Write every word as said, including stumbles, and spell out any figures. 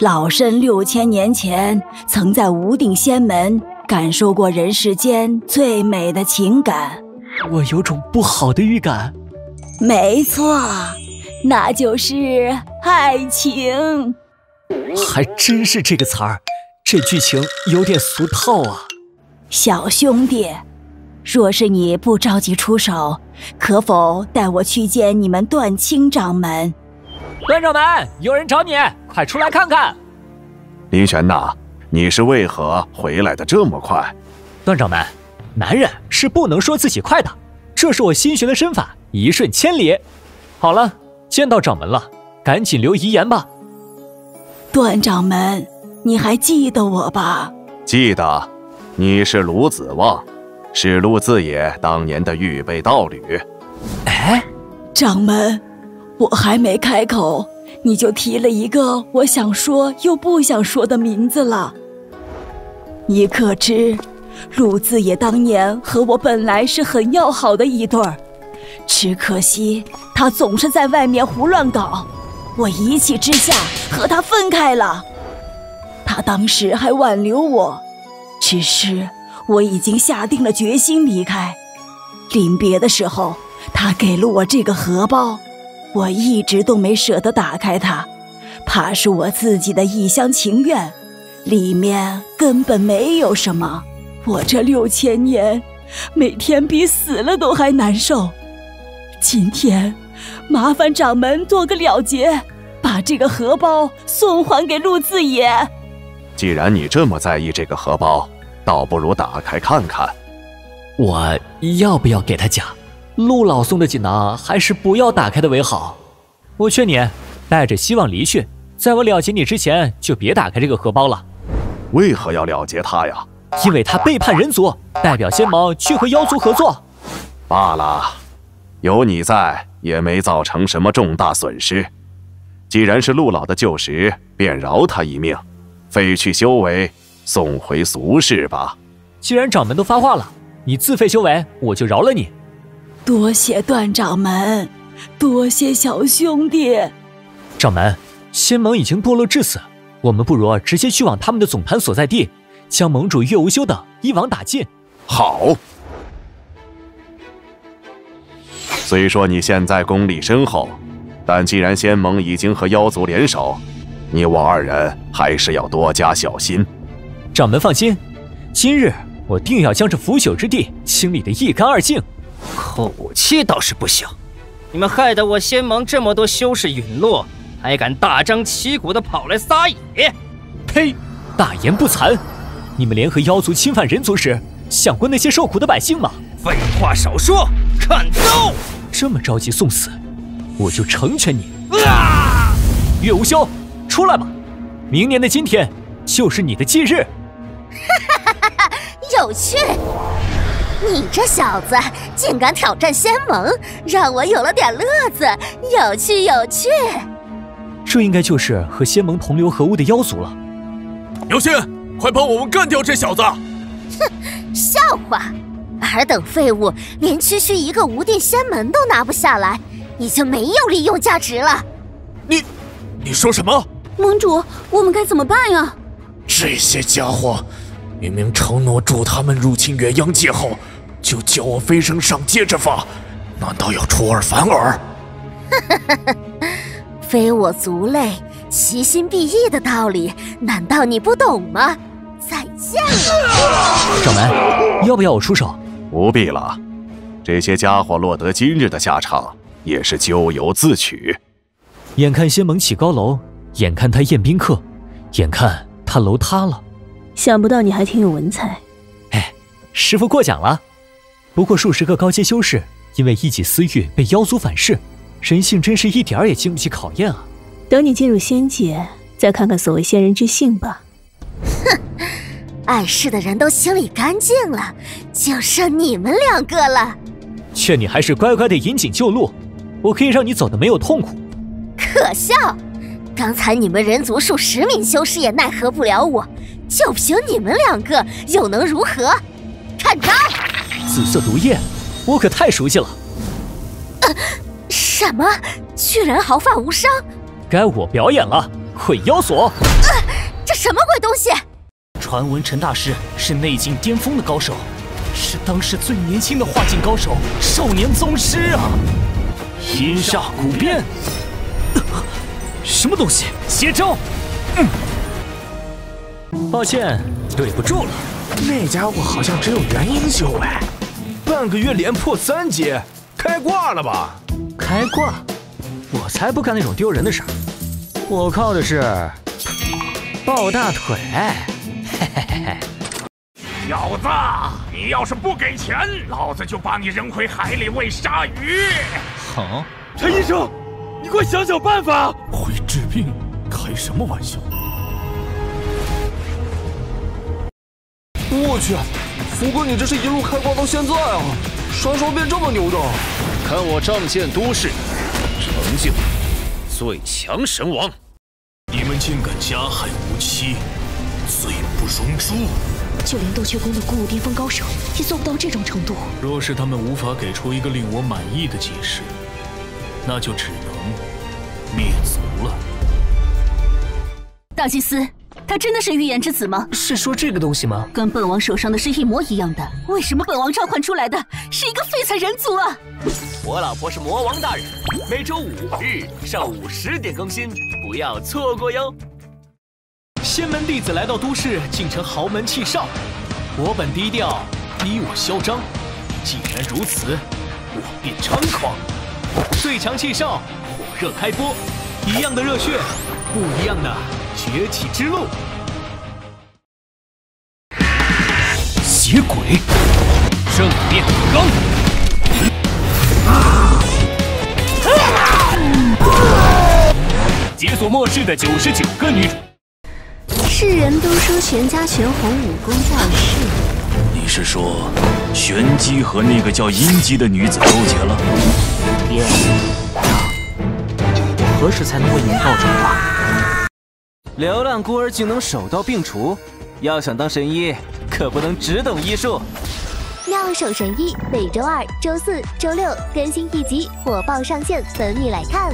老身六千年前曾在无定仙门感受过人世间最美的情感。我有种不好的预感。没错，那就是爱情。还真是这个词儿，这剧情有点俗套啊。小兄弟，若是你不着急出手，可否带我去见你们段青掌门？段掌门，有人找你，快出来看看！林玄呐，你是为何回来的这么快？段掌门，男人是不能说自己快的，这是我新学的身法，一瞬千里。好了，见到掌门了，赶紧留遗言吧。段掌门，你还记得我吧？记得，你是卢子望，是陆自野当年的预备道侣。哎，掌门。我还没开口，你就提了一个我想说又不想说的名字了。你可知，陆自野当年和我本来是很要好的一对儿，只可惜他总是在外面胡乱搞，我一气之下和他分开了。他当时还挽留我，只是我已经下定了决心离开。临别的时候，他给了我这个荷包。我一直都没舍得打开它，怕是我自己的一厢情愿，里面根本没有什么。我这六千年，每天比死了都还难受。今天，麻烦掌门做个了结，把这个荷包送还给陆自野。既然你这么在意这个荷包，倒不如打开看看。我要不要给他讲？陆老送的锦囊还是不要打开的为好。我劝你带着希望离去，在我了结你之前就别打开这个荷包了。为何要了结他呀？因为他背叛人族，代表仙盟去和妖族合作。罢了，有你在也没造成什么重大损失。既然是陆老的旧识，便饶他一命，废去修为，送回俗世吧。既然掌门都发话了，你自废修为，我就饶了你。多谢段掌门，多谢小兄弟。掌门，仙盟已经堕落至此，我们不如直接去往他们的总盘所在地，将盟主岳无休等一网打尽。好。虽说你现在功力深厚，但既然仙盟已经和妖族联手，你我二人还是要多加小心。掌门放心，今日我定要将这腐朽之地清理得一干二净。口气倒是不行，你们害得我仙盟这么多修士陨落，还敢大张旗鼓的跑来撒野！呸！大言不惭！你们联合妖族侵犯人族时，想过那些受苦的百姓吗？废话少说，砍刀！这么着急送死，我就成全你！啊！岳无休，出来吧！明年的今天就是你的忌日。哈哈哈哈！有趣。你这小子竟敢挑战仙盟，让我有了点乐子，有趣有趣。这应该就是和仙盟同流合污的妖族了。姚心，快帮我们干掉这小子！哼，笑话！尔等废物连区区一个无定仙门都拿不下来，已经没有利用价值了。你，你说什么？盟主，我们该怎么办呀？这些家伙！明明承诺助他们入侵元阳界后，就教我飞升上阶之法，难道要出尔反尔？非我族类，其心必异的道理，难道你不懂吗？再见了！掌门，要不要我出手？不必了，这些家伙落得今日的下场，也是咎由自取。眼看仙盟起高楼，眼看他宴宾客，眼看他楼塌了。想不到你还挺有文采，哎，师傅过奖了。不过数十个高阶修士因为一己私欲被妖族反噬，人性真是一点儿也经不起考验啊。等你进入仙界，再看看所谓仙人之性吧。哼，碍事的人都清理干净了，就剩你们两个了。劝你还是乖乖的引颈就路，我可以让你走得没有痛苦。可笑！刚才你们人族数十名修士也奈何不了我。就凭你们两个又能如何？看招！紫色毒液，我可太熟悉了。呃，什么？居然毫发无伤？该我表演了！鬼妖锁、呃。这什么鬼东西？传闻陈大师是内境巅峰的高手，是当时最年轻的化境高手，少年宗师啊！阴煞古鞭、呃，什么东西？邪招。嗯，抱歉，对不住了。那家伙好像只有元婴修为，半个月连破三阶，开挂了吧？开挂？我才不干那种丢人的事儿。 我靠的是抱大腿，嘿嘿嘿嘿！小子，你要是不给钱，老子就把你扔回海里喂鲨鱼！好、啊，陈医生，你快想想办法！会治病，开什么玩笑！我去，福哥，你这是一路开挂到现在啊，啥时候变这么牛的？看我仗剑都市，成就。 最强神王，你们竟敢加害无期，罪不容诛！就连斗雀宫的古武巅峰高手也做不到这种程度。若是他们无法给出一个令我满意的解释，那就只能灭族了。大祭司，他真的是预言之子吗？是说这个东西吗？跟本王手上的是一模一样的，为什么本王召唤出来的是一个废材人族啊？ 我老婆是魔王大人，每周五日上午十点更新，不要错过哟。仙门弟子来到都市，竟成豪门弃少。我本低调，逼我嚣张。既然如此，我便猖狂。最强弃少，火热开播，一样的热血，不一样的崛起之路。邪鬼，正面刚。 解锁末世的九十九个女主。世人都说玄家玄红武功盖世。你是说玄机和那个叫阴姬的女子勾结了？爹，我何时才能为您报仇啊？流浪孤儿竟能手到病除，要想当神医，可不能只懂医术。 妙手神医每周二、周四、周六更新一集，火爆上线，等你来看。